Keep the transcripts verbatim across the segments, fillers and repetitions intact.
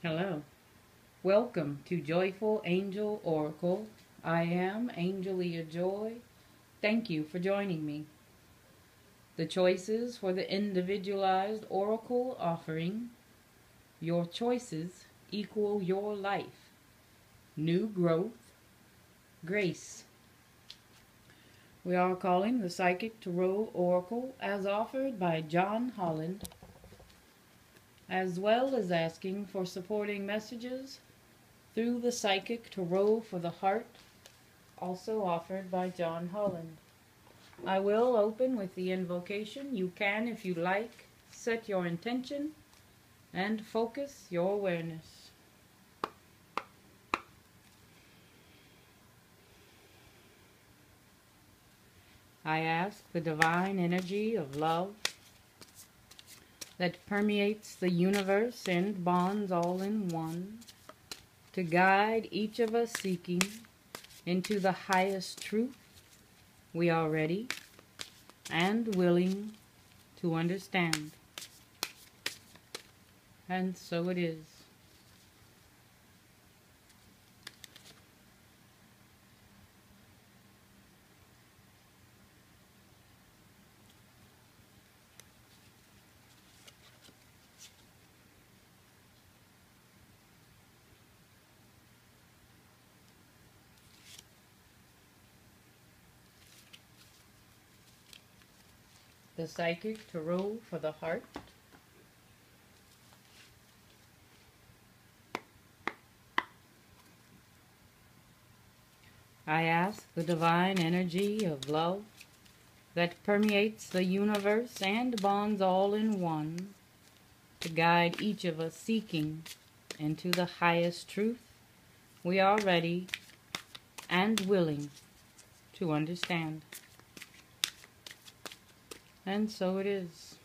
Hello. Welcome to Joyful Angel Oracle. I am Angelia Joy. Thank you for joining me. The choices for the individualized oracle offering. Your choices equal your life. New growth. Grace. We are calling the Psychic Tarot Oracle as offered by John Holland, as well as asking for supporting messages through the Psychic Tarot for the Heart, also offered by John Holland. I will open with the invocation. You can, if you like, set your intention and focus your awareness. I ask the divine energy of love that permeates the universe and bonds all in one, to guide each of us seeking into the highest truth we are ready and willing to understand. And so it is. The Psychic Tarot for the Heart. I ask the divine energy of love that permeates the universe and bonds all in one to guide each of us seeking into the highest truth we are ready and willing to understand. And so it is.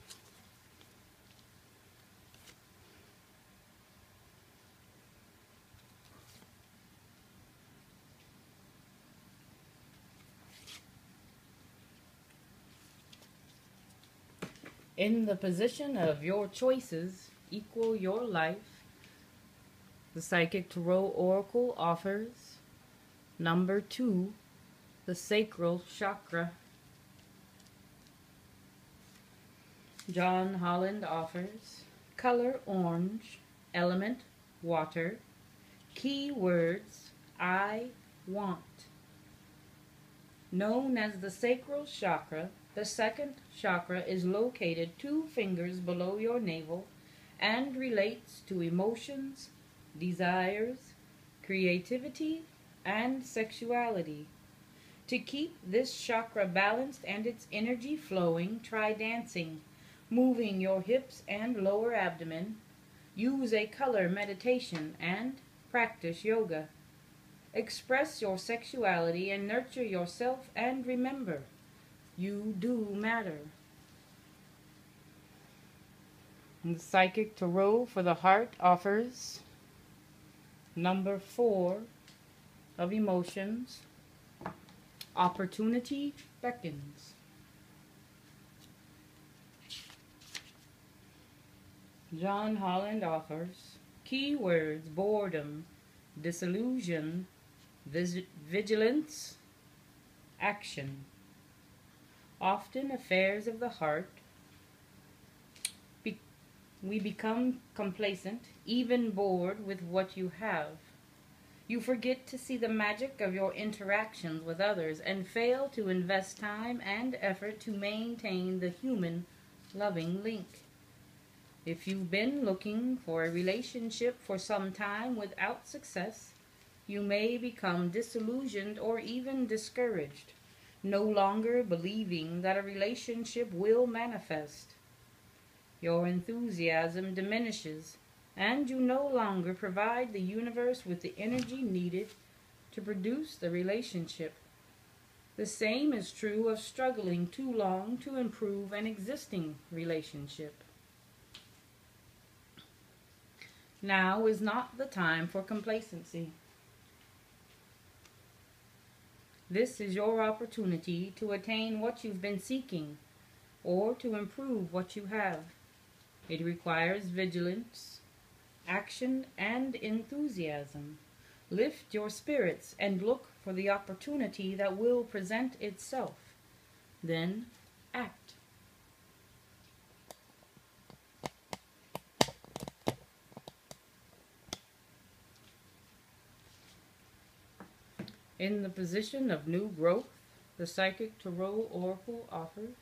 In the position of your choices equal your life, the Psychic Tarot Oracle offers number two, the Sacral Chakra. John Holland offers color orange, element water, key words I want. Known as the Sacral Chakra, the second chakra is located two fingers below your navel and relates to emotions, desires, creativity, and sexuality. To keep this chakra balanced and its energy flowing, try dancing, moving your hips and lower abdomen, use a color meditation, and practice yoga. Express your sexuality and nurture yourself, and remember, you do matter. And the Psychic Tarot for the Heart offers number four of emotions, opportunity beckons. John Holland offers keywords, boredom, disillusion, vigilance, action. Often affairs of the heart, be we become complacent, even bored with what you have. You forget to see the magic of your interactions with others and fail to invest time and effort to maintain the human loving link. If you've been looking for a relationship for some time without success, you may become disillusioned or even discouraged, no longer believing that a relationship will manifest. Your enthusiasm diminishes, and you no longer provide the universe with the energy needed to produce the relationship. The same is true of struggling too long to improve an existing relationship. Now is not the time for complacency. This is your opportunity to attain what you've been seeking or to improve what you have. It requires vigilance, action, and enthusiasm. Lift your spirits and look for the opportunity that will present itself. Then act. In the position of new growth, the Psychic Tarot Oracle offers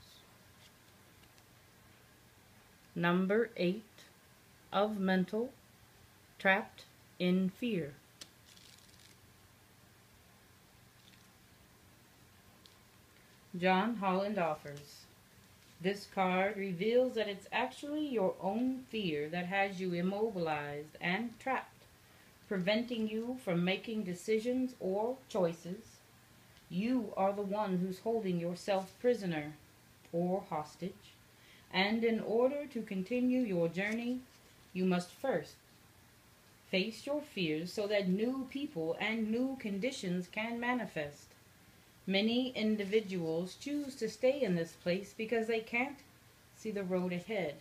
number eight of mental, trapped in fear. John Holland offers, this card reveals that it's actually your own fear that has you immobilized and trapped, preventing you from making decisions or choices. You are the one who's holding yourself prisoner or hostage. And in order to continue your journey, you must first face your fears so that new people and new conditions can manifest. Many individuals choose to stay in this place because they can't see the road ahead.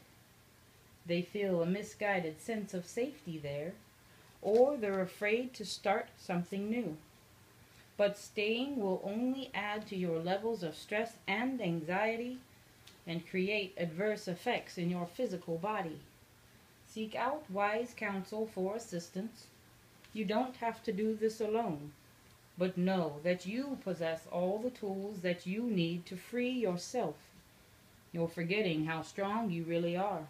They feel a misguided sense of safety there, or they're afraid to start something new. But staying will only add to your levels of stress and anxiety and create adverse effects in your physical body. Seek out wise counsel for assistance. You don't have to do this alone, but know that you possess all the tools that you need to free yourself. You're forgetting how strong you really are.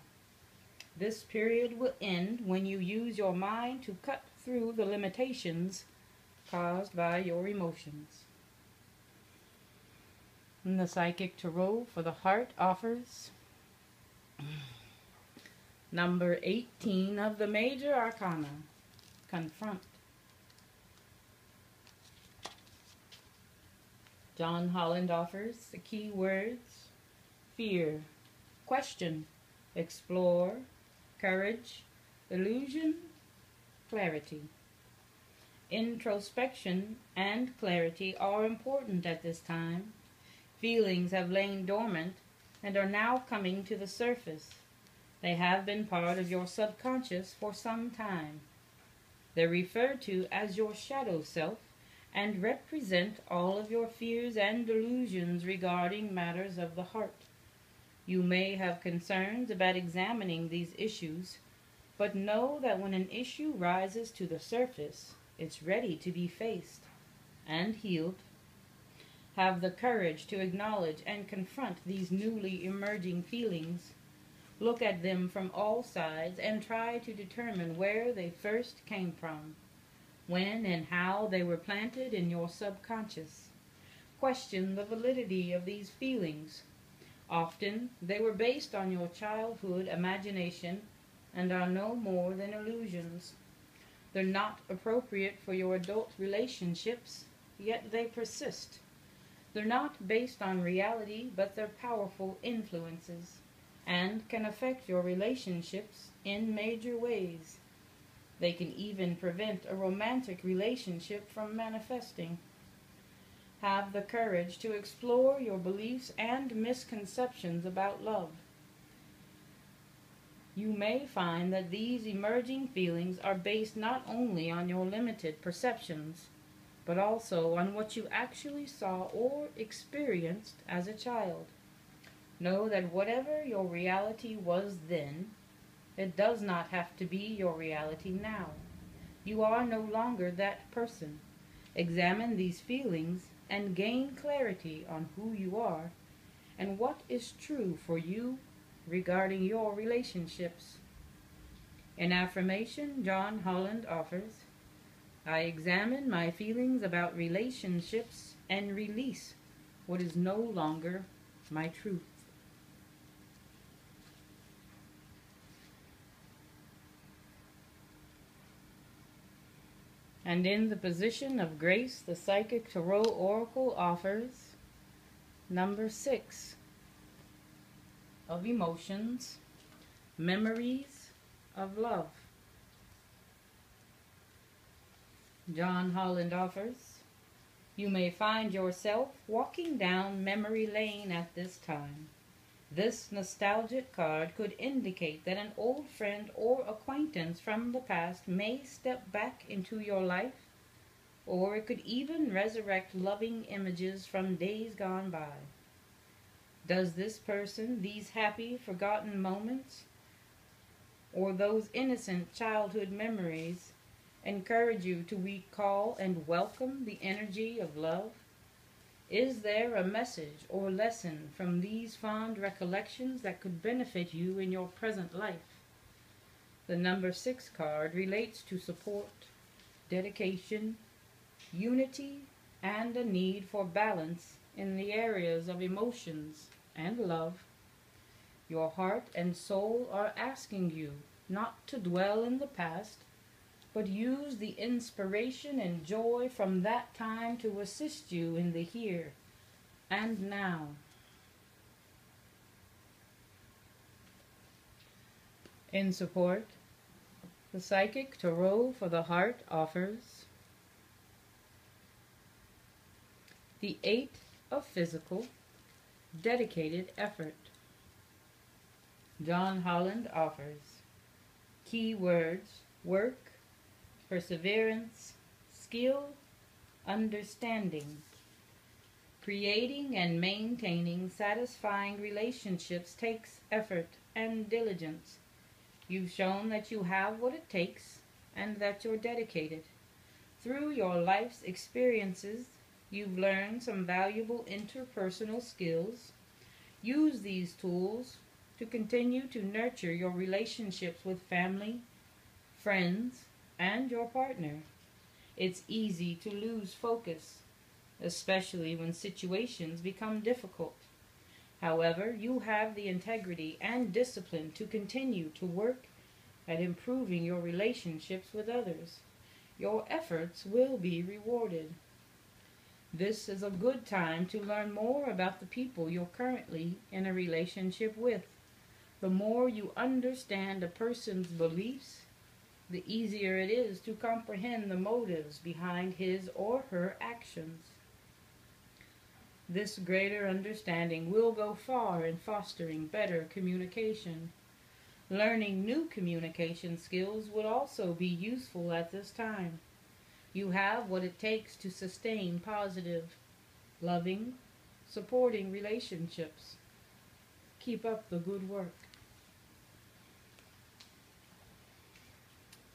This period will end when you use your mind to cut through the limitations caused by your emotions. And the Psychic Tarot for the Heart offers number eighteen of the Major Arcana, Confront. John Holland offers the key words, fear, question, explore, courage, illusion, clarity. Introspection and clarity are important at this time. Feelings have lain dormant and are now coming to the surface. They have been part of your subconscious for some time. They're referred to as your shadow self and represent all of your fears and delusions regarding matters of the heart. You may have concerns about examining these issues, but know that when an issue rises to the surface, it's ready to be faced and healed. Have the courage to acknowledge and confront these newly emerging feelings. Look at them from all sides and try to determine where they first came from, when and how they were planted in your subconscious. Question the validity of these feelings. Often, they were based on your childhood imagination and are no more than illusions. They're not appropriate for your adult relationships, yet they persist. They're not based on reality, but they're powerful influences and can affect your relationships in major ways. They can even prevent a romantic relationship from manifesting. Have the courage to explore your beliefs and misconceptions about love. You may find that these emerging feelings are based not only on your limited perceptions, but also on what you actually saw or experienced as a child. Know that whatever your reality was then, it does not have to be your reality now. You are no longer that person. Examine these feelings and gain clarity on who you are and what is true for you regarding your relationships. In affirmation, John Holland offers, I examine my feelings about relationships and release what is no longer my truth. And in the position of grace, the Psychic Tarot Oracle offers number six of emotions, memories of love. John Holland offers, you may find yourself walking down memory lane at this time. This nostalgic card could indicate that an old friend or acquaintance from the past may step back into your life, or it could even resurrect loving images from days gone by. Does this person, these happy, forgotten moments, or those innocent childhood memories encourage you to recall and welcome the energy of love? Is there a message or lesson from these fond recollections that could benefit you in your present life? The number six card relates to support, dedication, unity, and a need for balance in the areas of emotions and love. Your heart and soul are asking you not to dwell in the past, but use the inspiration and joy from that time to assist you in the here and now. In support, the Psychic Tarot for the Heart offers the Eight of Physical, dedicated effort. John Holland offers key words: work, perseverance, skill, understanding. Creating and maintaining satisfying relationships takes effort and diligence. You've shown that you have what it takes and that you're dedicated. Through your life's experiences, you've learned some valuable interpersonal skills. Use these tools to continue to nurture your relationships with family, friends, and your partner. It's easy to lose focus, especially when situations become difficult. However, you have the integrity and discipline to continue to work at improving your relationships with others. Your efforts will be rewarded. This is a good time to learn more about the people you're currently in a relationship with. The more you understand a person's beliefs, the easier it is to comprehend the motives behind his or her actions. This greater understanding will go far in fostering better communication. Learning new communication skills would also be useful at this time. You have what it takes to sustain positive, loving, supporting relationships. Keep up the good work.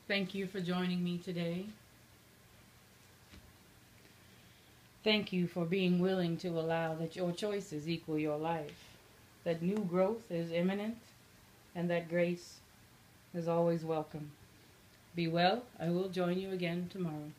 Thank you for joining me today. Thank you for being willing to allow that your choices equal your life, that new growth is imminent, and that grace is always welcome. Be well. I will join you again tomorrow.